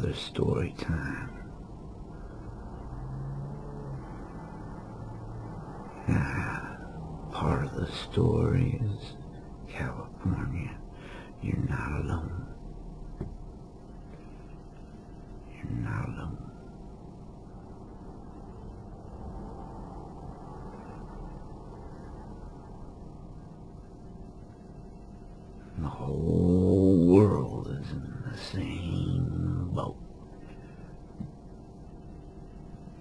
another story time. Part of the story is California. You're not alone. You're not alone. The whole world is in the same boat.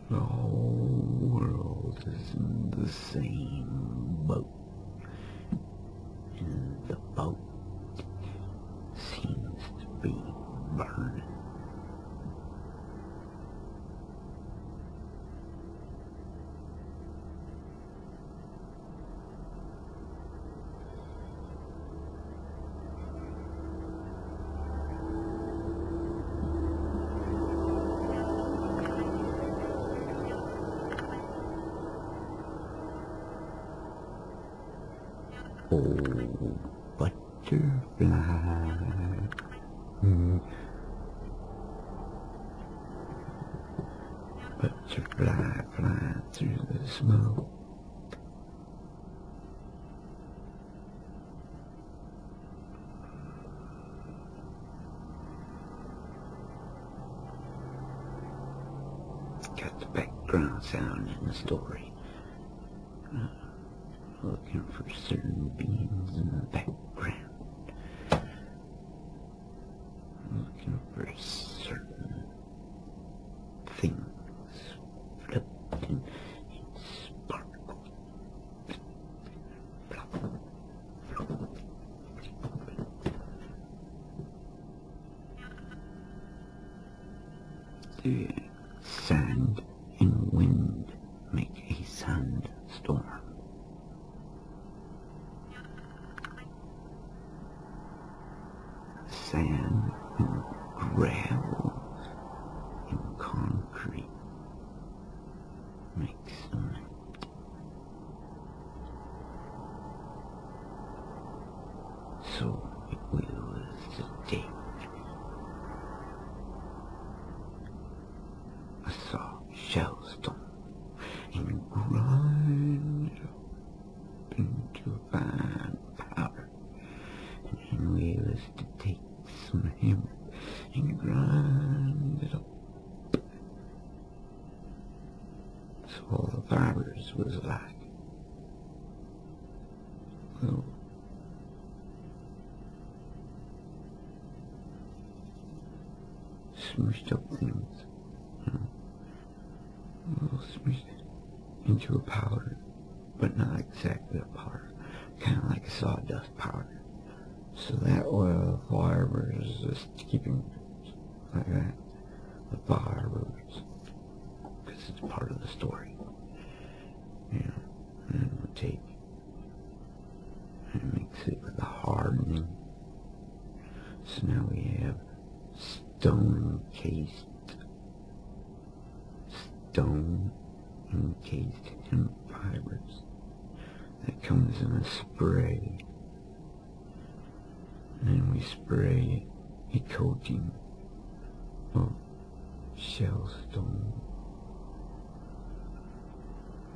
The whole world is in the same boat. And the boat seems to be burning. Oh, butterfly, butterfly flying through the smoke. Got the background sound in the story. Looking for certain beings in the background. Looking for certain things flipped and sparkled. The sand and wind make a sandstorm. Sand and gravel and concrete makes cement. So it was the day I saw shellstone and grind it up into fine powder, and we was to take some hammer and grind it up. So all the fibers was like little smushed up things, you know, little smushed into a powder, but not exactly a powder, kind of like a sawdust powder. So that oil fiber is just keeping like that, the fibers, because it's part of the story, you know, and it will take, and it makes it with a hardening. So now we have stone encased hemp fibers that comes in a spray. And we spray a coating of shellstone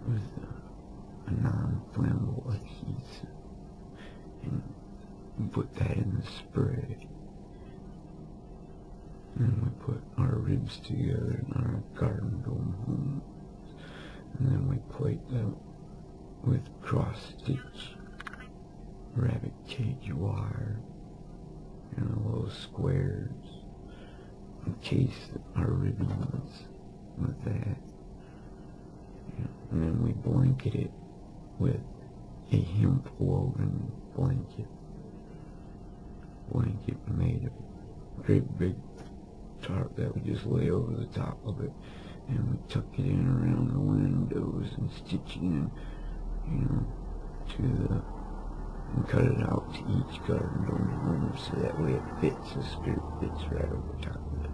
with a non-flammable adhesive and put that in the spray. And we put our ribs together in our garden dome homes, and then we plate them with cross-stitch rabbit cage wire. And the little squares encase our ribbons with that, and then we blanket it with a hemp woven blanket made of a great big tarp that we just lay over the top of it, and we tuck it in around the windows and stitch it in, you know, to the, and cut it out to each garden dome so that way it fits, the spirit fits right over top of it.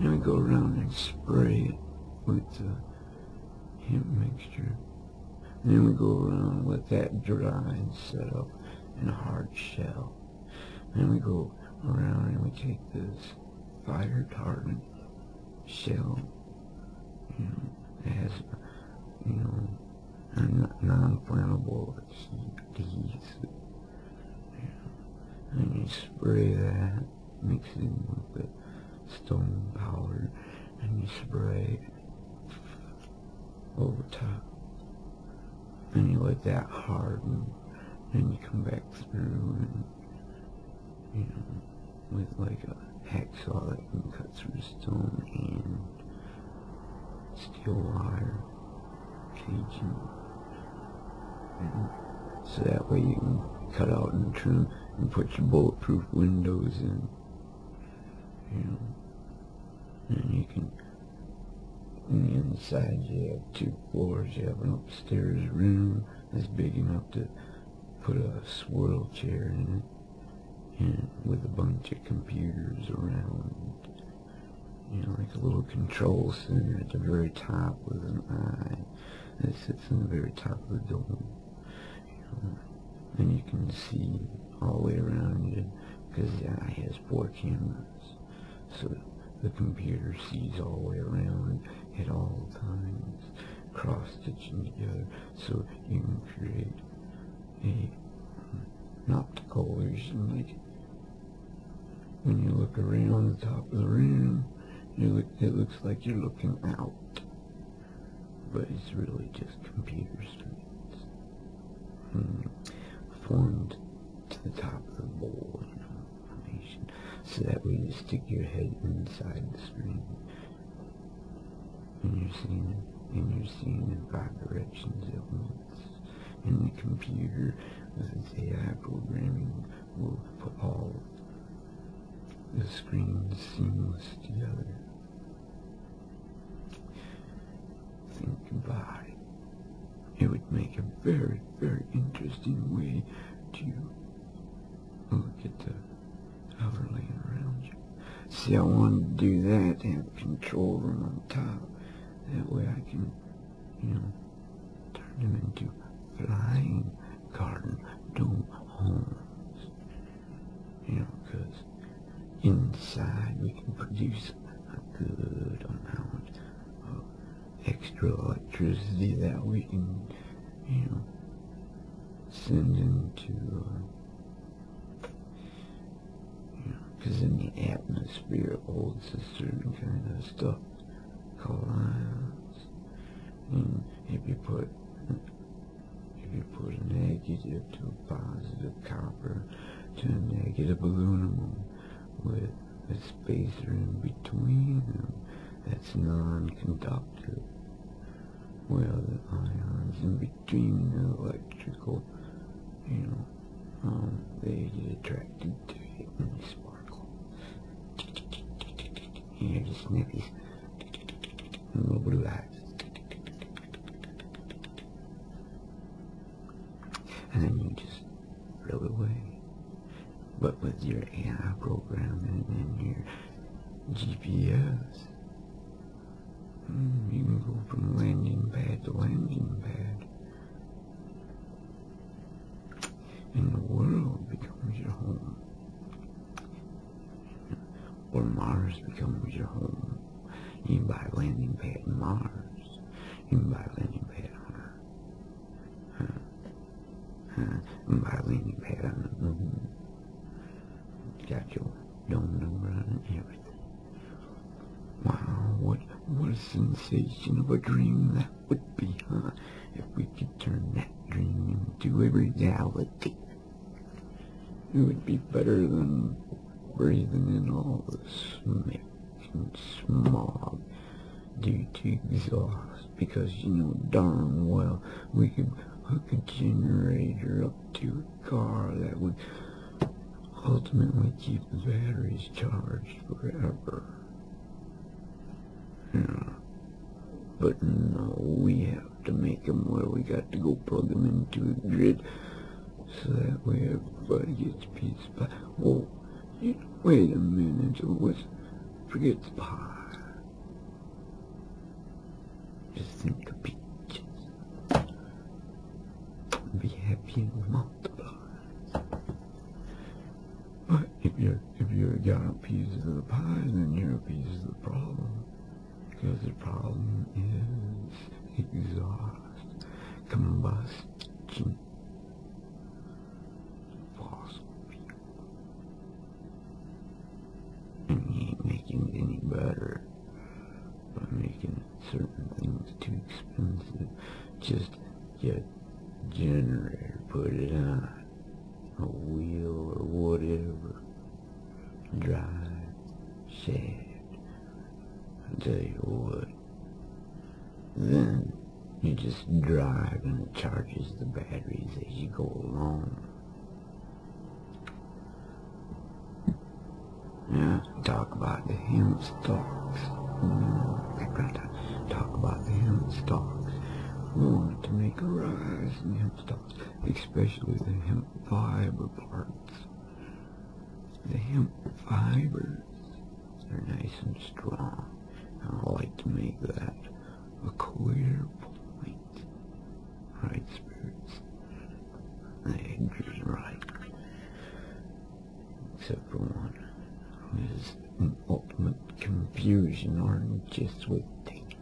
And we go around and spray it with the hemp mixture. And then we go around and let that dry and set up in a hard shell. And then we go around and we take this fire tartan show, as, non-flammable disease. And you spray that, mix it with stone powder, and you spray it over top. And you let that harden, and you come back through and, with like a hacksaw that can cut through stone and steel wire caging. And so that way you can cut out and trim and put your bulletproof windows in, and you can, on the inside you have two floors, you have an upstairs room that's big enough to put a swirl chair in it, and with a bunch of computers around, like a little control center at the very top with an eye that sits in the very top of the dome, and you can see all the way around you because the eye has four cameras, so the computer sees all the way around at all times, cross-stitching together, so you can create an optical vision. Like when you look around the top of the room, it looks like you're looking out, but it's really just computer screens formed to the top of the bowl. So that way you stick your head inside the screen, and you're seeing the 5 directions at once. And the computer with its AI programming will put all the screens seamless together. Think about it. It would make a very, very interesting way to look at the overlaying around you. See, I want to do that to have control room on top. That way I can, turn them into flying garden dome homes. Because inside we can produce a good amount of extra electricity that we can, send into. Because in the atmosphere holds a certain kind of stuff called ions, and if you put a negative to a positive copper to a negative aluminum with a spacer in between them, that's non-conductive. Well, the ions in between the electrical, they get attracted to it and they sparkle. And you just snap these little blue eyes. And then you just blow it away. But with your AI programming and your GPS, you can go from landing pad to landing pad. And the world becomes your home. Or Mars becomes your home. You can buy a landing pad on Mars. You can buy a landing pad on Earth. You can buy a landing pad on the moon. Got your dome number on it and everything. Wow, what a sensation of a dream that would be, huh? If we could turn that dream into a reality. It would be better than breathing in all the smoke and smog due to exhaust, because darn well we could hook a generator up to a car that would ultimately keep the batteries charged forever. Yeah. But no, we have to make them where we got to go plug them into a grid, so that way everybody gets peace pie. Whoa. Wait a minute, forget the pie. Just think of peaches. Be happy and multiply. But if you've got a piece of the pie, then you're a piece of the problem. because the problem is exhaust combustion. Making it any better by making certain things too expensive. Just get a generator, put it on a wheel or whatever, drive shaft. I'll tell you what, then you just drive and it charges the batteries as you go along. Yeah, talk about the hemp stalks. Talk about the hemp stalks. We wanted to make a rise in hemp stalks, especially the hemp fiber parts. The hemp fibers are nice and strong. I like to make that a clear point. Right, spirits? The edge is right. Except for one. Is an ultimate confusion, or just with take.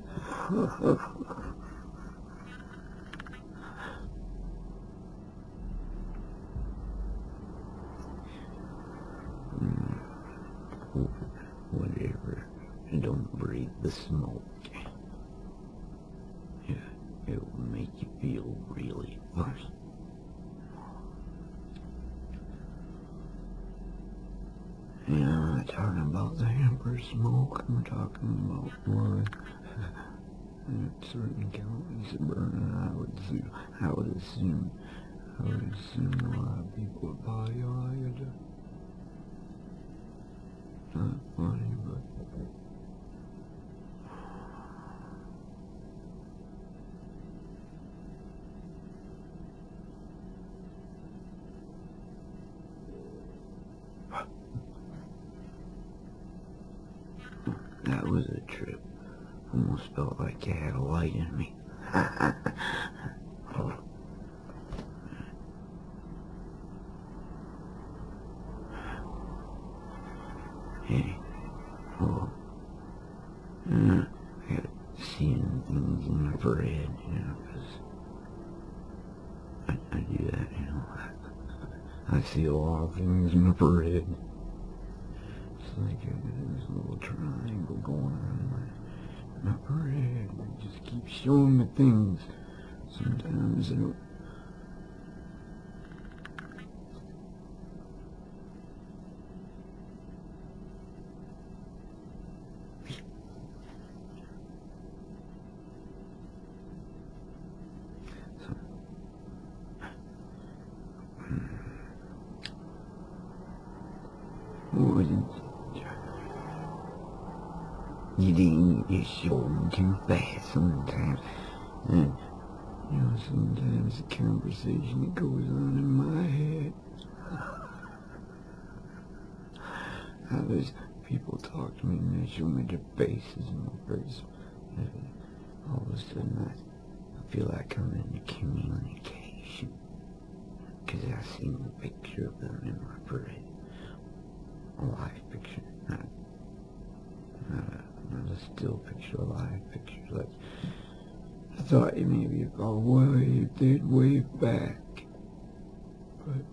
Whatever, don't breathe the smoke. Yeah, it will make you feel really funny. Yeah, I'm not talking about the hamper smoke, I'm talking about blood. Certain calories burning, I would assume a lot of people would buy iodine. Not funny, but... That was a trip. Almost felt like I had a light in me. Hey, oh, I got seeing things in my forehead, you know, because I do that, you know. I see a lot of things in my forehead. Like this little triangle going around my forehead, and it just keeps showing me things. Sometimes I don't. You didn't get shown too fast sometimes. And, you know, sometimes the conversation that goes on in my head. How these people talk to me and they show me their faces and my face. And all of a sudden I feel like I'm in a communication. Because I've seen a picture of them in my brain. A live picture. Not a still picture, a live picture. Like, I thought maybe if I waved, they'd wave back. But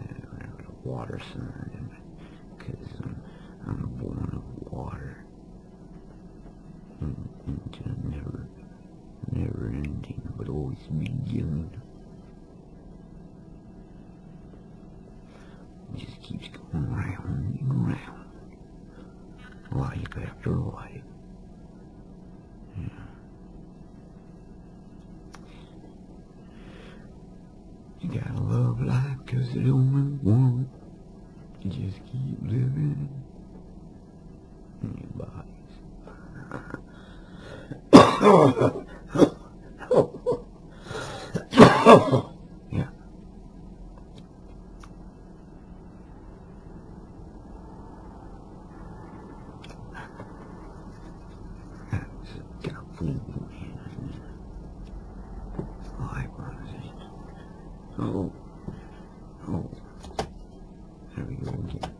I got a water sign because I'm born of water into a never ending but always beginning. Just keeps going round and round, life after life. Yeah. You gotta love life because it only one. You just keep living in your bodies. Oh, there we go again.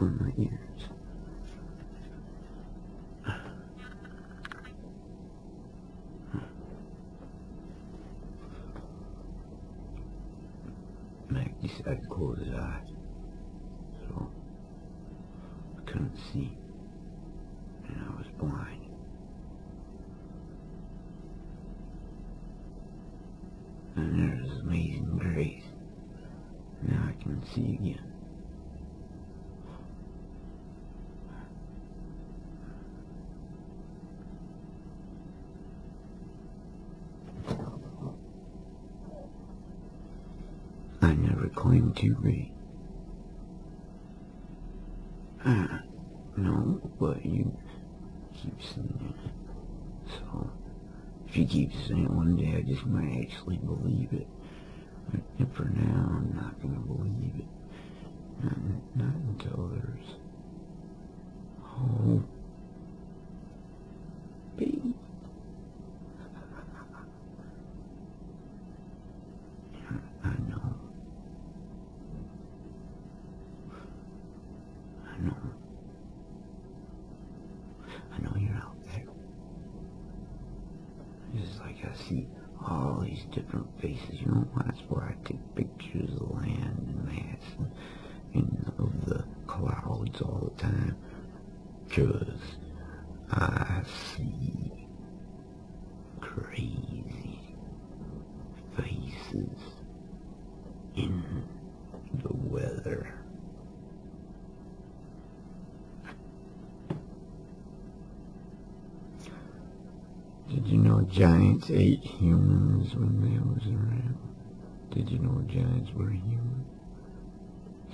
tickle in my ears. Mac decided to close his eyes, so I couldn't see, and I was blind. And there's amazing grace. Now I can see again. I never claimed to be. No, but you keep saying it. So, if you keep saying it one day, I just might actually believe it. But for now, I'm not going to believe it. Not until there's hope. Baby. I know you're out there. Just like I see all these different faces. You know why? That's why I take pictures of land and mass and of the clouds all the time. 'Cause I see crazy faces in the weather. Did you know giants ate humans when they was around? Did you know giants were human?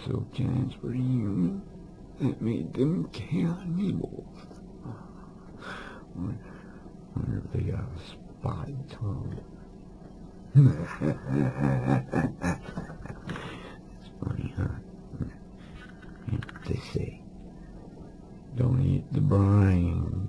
So giants were human. That made them cannibals. Wonder if they got a spotty tongue. It's funny, huh? You know what they say? Don't eat the brines.